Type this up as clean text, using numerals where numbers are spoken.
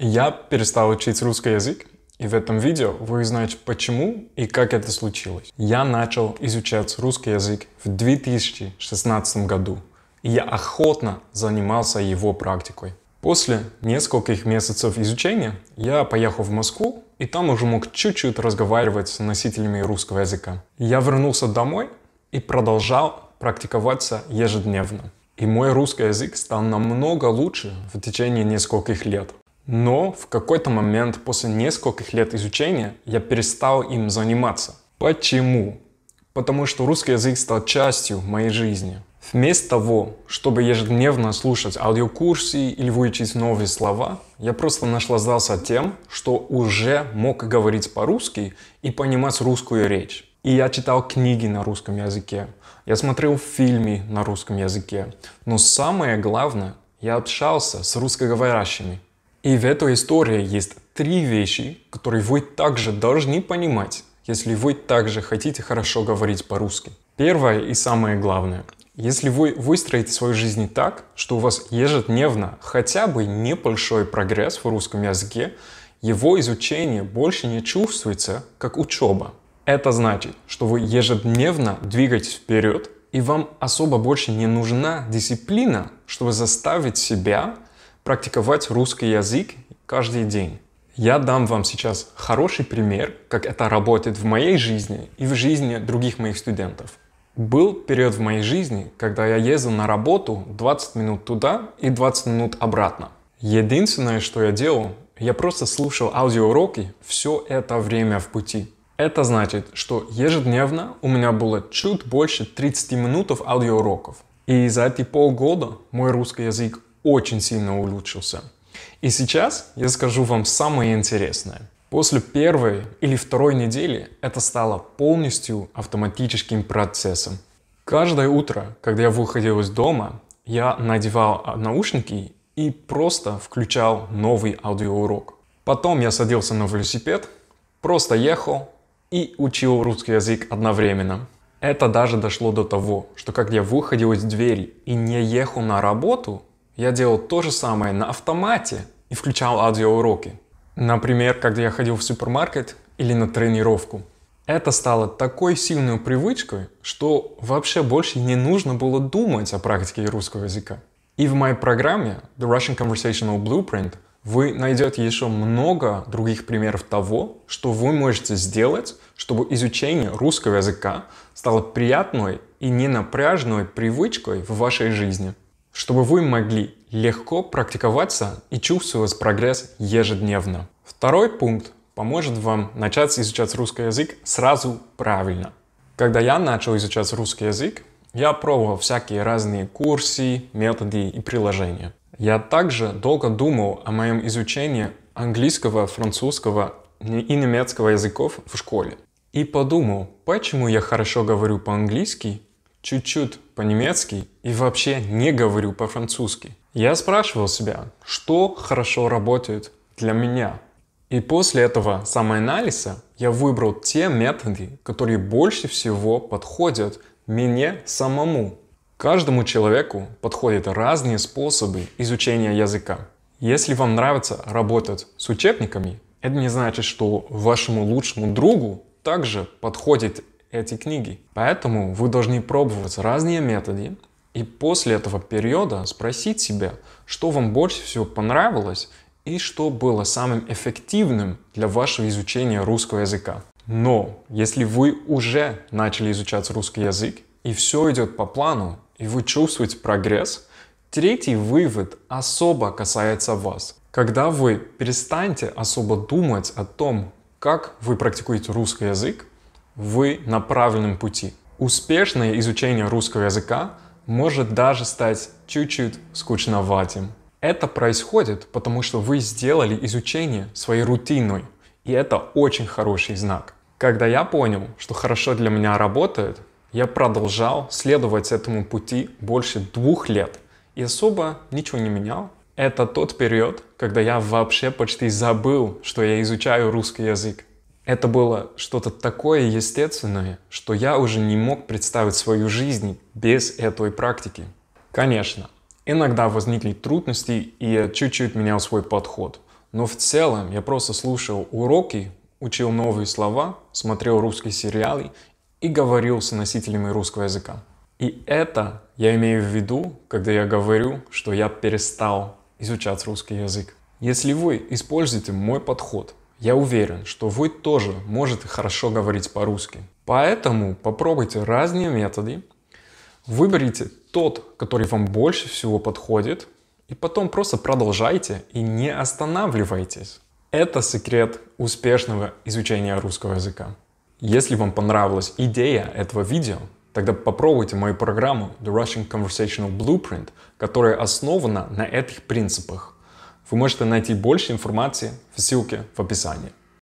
Я перестал учить русский язык, и в этом видео вы узнаете, почему и как это случилось. Я начал изучать русский язык в 2016 году, и я охотно занимался его практикой. После нескольких месяцев изучения я поехал в Москву, и там уже мог чуть-чуть разговаривать с носителями русского языка. Я вернулся домой и продолжал практиковаться ежедневно. И мой русский язык стал намного лучше в течение нескольких лет. Но в какой-то момент после нескольких лет изучения я перестал им заниматься. Почему? Потому что русский язык стал частью моей жизни. Вместо того, чтобы ежедневно слушать аудиокурсы или выучить новые слова, я просто наслаждался тем, что уже мог говорить по-русски и понимать русскую речь. И я читал книги на русском языке, я смотрел фильмы на русском языке, но самое главное, я общался с русскоговорящими. И в этой истории есть три вещи, которые вы также должны понимать, если вы также хотите хорошо говорить по-русски. Первое и самое главное. Если вы выстроите свою жизнь так, что у вас ежедневно хотя бы небольшой прогресс в русском языке, его изучение больше не чувствуется как учеба. Это значит, что вы ежедневно двигаетесь вперед, и вам особо больше не нужна дисциплина, чтобы заставить себя практиковать русский язык каждый день. Я дам вам сейчас хороший пример, как это работает в моей жизни и в жизни других моих студентов. Был период в моей жизни, когда я ездил на работу 20 минут туда и 20 минут обратно. Единственное, что я делал, я просто слушал аудиоуроки все это время в пути. Это значит, что ежедневно у меня было чуть больше 30 минут аудиоуроков. И за эти полгода мой русский язык очень сильно улучшился. И сейчас я скажу вам самое интересное. После первой или второй недели это стало полностью автоматическим процессом. Каждое утро, когда я выходил из дома, я надевал наушники и просто включал новый аудиоурок. Потом я садился на велосипед, просто ехал и учил русский язык одновременно. Это даже дошло до того, что когда я выходил из двери и не ехал на работу, я делал то же самое на автомате и включал аудиоуроки. Например, когда я ходил в супермаркет или на тренировку. Это стало такой сильной привычкой, что вообще больше не нужно было думать о практике русского языка. И в моей программе The Russian Conversational Blueprint вы найдете еще много других примеров того, что вы можете сделать, чтобы изучение русского языка стало приятной и ненапряжной привычкой в вашей жизни, чтобы вы могли легко практиковаться и чувствовать прогресс ежедневно. Второй пункт поможет вам начать изучать русский язык сразу правильно. Когда я начал изучать русский язык, я пробовал всякие разные курсы, методы и приложения. Я также долго думал о моем изучении английского, французского и немецкого языков в школе. И подумал, почему я хорошо говорю по-английски, чуть-чуть по-немецки и вообще не говорю по-французски. Я спрашивал себя, что хорошо работает для меня. И после этого самоанализа я выбрал те методы, которые больше всего подходят мне самому. Каждому человеку подходят разные способы изучения языка. Если вам нравится работать с учебниками, это не значит, что вашему лучшему другу также подходит эти книги. Поэтому вы должны пробовать разные методы и после этого периода спросить себя, что вам больше всего понравилось и что было самым эффективным для вашего изучения русского языка. Но если вы уже начали изучать русский язык и все идет по плану, и вы чувствуете прогресс, третий вывод особо касается вас. Когда вы перестанете особо думать о том, как вы практикуете русский язык, вы на правильном пути. Успешное изучение русского языка может даже стать чуть-чуть скучноватым. Это происходит, потому что вы сделали изучение своей рутиной, и это очень хороший знак. Когда я понял, что хорошо для меня работает, я продолжал следовать этому пути больше 2 лет и особо ничего не менял. Это тот период, когда я вообще почти забыл, что я изучаю русский язык. Это было что-то такое естественное, что я уже не мог представить свою жизнь без этой практики. Конечно, иногда возникли трудности, и я чуть-чуть менял свой подход. Но в целом я просто слушал уроки, учил новые слова, смотрел русские сериалы и говорил с носителями русского языка. И это я имею в виду, когда я говорю, что я перестал изучать русский язык. Если вы используете мой подход, я уверен, что вы тоже можете хорошо говорить по-русски. Поэтому попробуйте разные методы, выберите тот, который вам больше всего подходит, и потом просто продолжайте и не останавливайтесь. Это секрет успешного изучения русского языка. Если вам понравилась идея этого видео, тогда попробуйте мою программу The Russian Conversational Blueprint, которая основана на этих принципах. Вы можете найти больше информации в ссылке в описании.